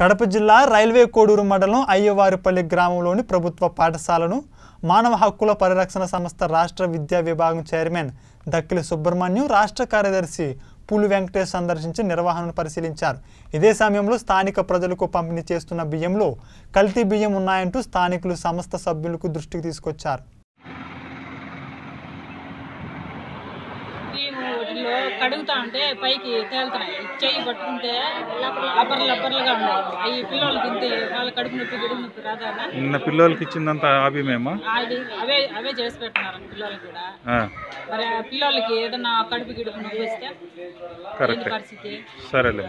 కడప జిల్లా రైల్వే కోడూరు మండలం అయ్యవారిపల్లి గ్రామంలోని ప్రభుత్వ పాఠశాలను మానవ హక్కుల పరిరక్షణ సంస్థ రాష్ట్ర విద్యా విభాగం చైర్మన్ దక్కిలి సుబ్రహ్మణ్యం రాష్ట్ర కార్యదర్శి పూలు వెంకటేష్ సందర్శించి నిర్వహణను పరిశీలించారు. ఇదే సమయంలో స్థానిక ప్రజలకు పంపిణీ చేస్తున్న బియ్యంలో కల్తీ బియ్యం ఉన్నాయంటూ స్థానికులు సంస్థ సభ్యులకు దృష్టికి తీసుకొచ్చారు. కడుగుతా ఉంటే పైకి తేలుతున్నాయి, చెయ్యి పట్టుకుంటే లబ్బర్లు లబ్బర్లుగా ఉన్నాయి. అవి పిల్లలకి తింటే వాళ్ళు కడుపు నొప్పి గిడుపు రాదా? నిన్న పిల్లలకి ఇచ్చిందంతా అవే చేసి పెట్టినారు పిల్లలకి కూడా. మరి పిల్లలకి ఏదన్నా కడుపు గిడుపు నొప్పి వస్తే పరిస్థితి. సరేలే.